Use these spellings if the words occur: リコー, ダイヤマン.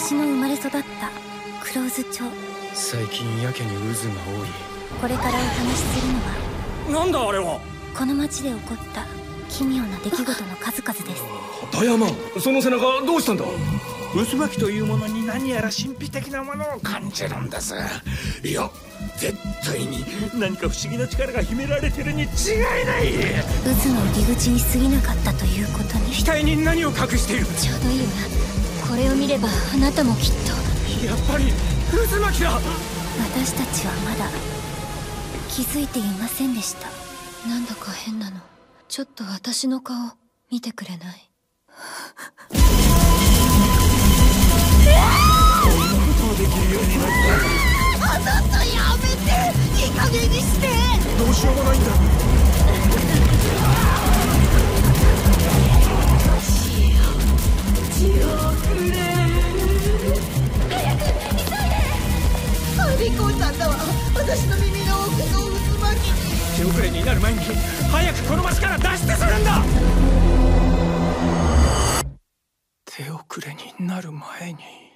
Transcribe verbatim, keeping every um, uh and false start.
私の生まれ育った黒渦町。最近やけに渦が多い。これからお話しするのは、なんだあれは。この町で起こった奇妙な出来事の数々です。ダイヤマン、その背中どうしたんだ。渦巻きというものに何やら神秘的なものを感じるんです。いや、絶対に何か不思議な力が秘められてるに違いない。渦の入り口に過ぎなかったということに。額に何を隠している。ちょうどいいわ、これを見ればあなたもきっと。やっぱり渦巻きだ。私たちはまだ気づいていませんでした。なんだか変なの。ちょっと私の顔見てくれない？こんなことをできるようになった。あなたやめて、いい加減にして。どうしようもないんだ。血をくれ。早く急いで。リコーさんだわ、私の耳の奥の渦巻き。手遅れになる前に早くこの町から脱出するんだ。手遅れになる前に。